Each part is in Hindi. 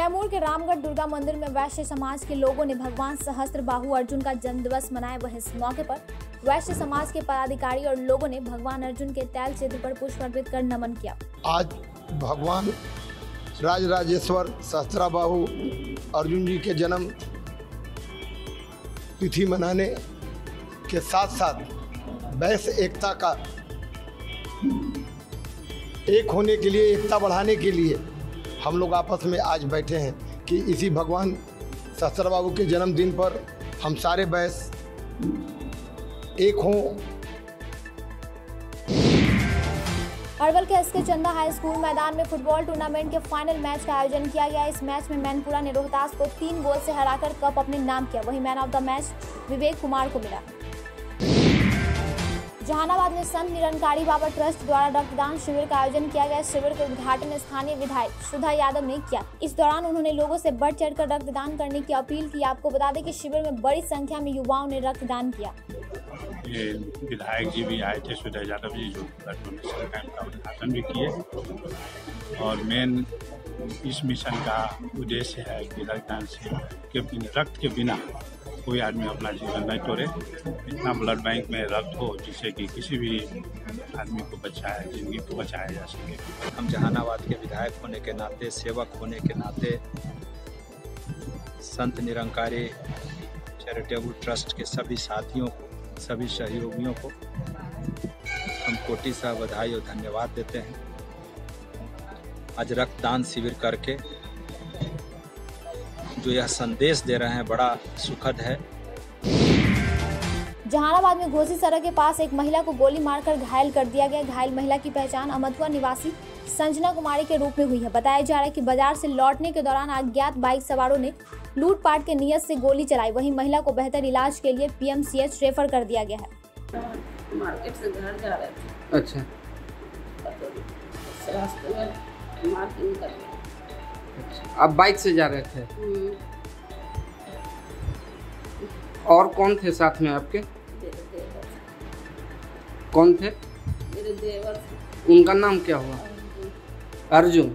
कैमूर के रामगढ़ दुर्गा मंदिर में वैश्य समाज के लोगों ने भगवान सहस्त्रबाहु अर्जुन का जन्म दिवस मनाया। वह इस मौके पर वैश्य समाज के पदाधिकारी और लोगों ने भगवान अर्जुन के तैल चित्र पर पुष्प अर्पित कर नमन किया। आज भगवान राजराजेश्वर सहस्त्राबाहु अर्जुन जी के जन्म तिथि मनाने के साथ साथ वैश्य एकता का एक होने के लिए, एकता बढ़ाने के लिए हम लोग आपस में आज बैठे हैं कि इसी भगवान सहस्त्राबाहु के जन्मदिन पर हम सारे वैश्य एक हों। अरवल के एसके चंदा हाई स्कूल मैदान में फुटबॉल टूर्नामेंट के फाइनल मैच का आयोजन किया गया। इस मैच में मैनपुरा ने रोहतास को 3 गोल से हराकर कप अपने नाम किया। वहीं man of the match Vivek Kumar को मिला। जहानाबाद में संत निरंकारी ट्रस्ट द्वारा रक्तदान शिविर का आयोजन किया गया। शिविर का उद्घाटन स्थानीय विधायक सुधा यादव ने किया। इस दौरान उन्होंने लोगों से बढ़ चढ़कर रक्तदान करने की अपील की। आपको बता दें कि शिविर में बड़ी संख्या में युवाओं ने रक्तदान किया। ये विधायक जी भी आए थे, सुधा यादव जी, जो डोनेशन कैंप का उद्घाटन भी किए। और मेन इस मिशन का उद्देश्य है कि रक्तदान से, रक्त के बिना कोई आदमी अपना जीवन नहीं तोड़े। इतना ब्लड बैंक में रक्त हो जिससे कि किसी भी आदमी को बचाया, जिंदगी को बचाया जा सके। हम जहानाबाद के विधायक होने के नाते, सेवक होने के नाते, संत निरंकारी चैरिटेबल ट्रस्ट के सभी साथियों को, सभी सहयोगियों को हम कोटि सा बधाई और धन्यवाद देते हैं। आज रक्तदान शिविर करके जो यह संदेश दे रहे हैं, बड़ा सुखद है। जहानाबाद में घोसी सड़क के पास एक महिला को गोली मारकर घायल कर दिया गया। घायल महिला की पहचान अमतवा निवासी संजना कुमारी के रूप में हुई है। बताया जा रहा है कि बाजार से लौटने के दौरान अज्ञात बाइक सवारों ने लूटपाट के नियत से गोली चलाई। वहीं महिला को बेहतर इलाज के लिए PMCH रेफर कर दिया गया है। मार्केट से घर जा रहे थे। अच्छा। आप बाइक से जा रहे थे, और कौन थे साथ में आपके? कौन थे? उनका नाम क्या हुआ? अर्जुन।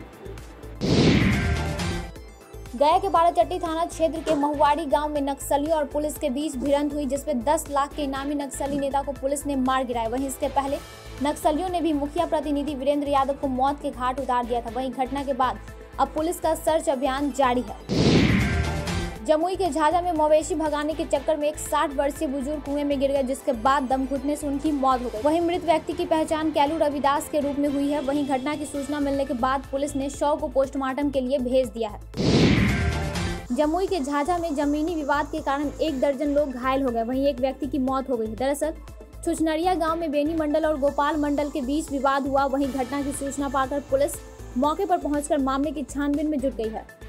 गया के बाराचट्टी थाना क्षेत्र के महुआड़ी गांव में नक्सलियों और पुलिस के बीच भिड़ंत हुई, जिसमें 10 लाख के इनामी नक्सली नेता को पुलिस ने मार गिराया। वहीं इसके पहले नक्सलियों ने भी मुखिया प्रतिनिधि वीरेंद्र यादव को मौत के घाट उतार दिया था। वहीं घटना के बाद अब पुलिस का सर्च अभियान जारी है। जमुई के झाझा में मवेशी भगाने के चक्कर में एक 60 वर्षीय बुजुर्ग कुएं में गिर गए, जिसके बाद दम घुटने से उनकी मौत हो गई। वहीं मृत व्यक्ति की पहचान कैलू रविदास के रूप में हुई है। वहीं घटना की सूचना मिलने के बाद पुलिस ने शव को पोस्टमार्टम के लिए भेज दिया है। जमुई के झाझा में जमीनी विवाद के कारण 1 दर्जन लोग घायल हो गए। वहीं एक व्यक्ति की मौत हो गई। दरअसल छुजनरिया गाँव में बेनी मंडल और गोपाल मंडल के बीच विवाद हुआ। वहीं घटना की सूचना पाकर पुलिस मौके पर पहुंचकर मामले की छानबीन में जुट गई है।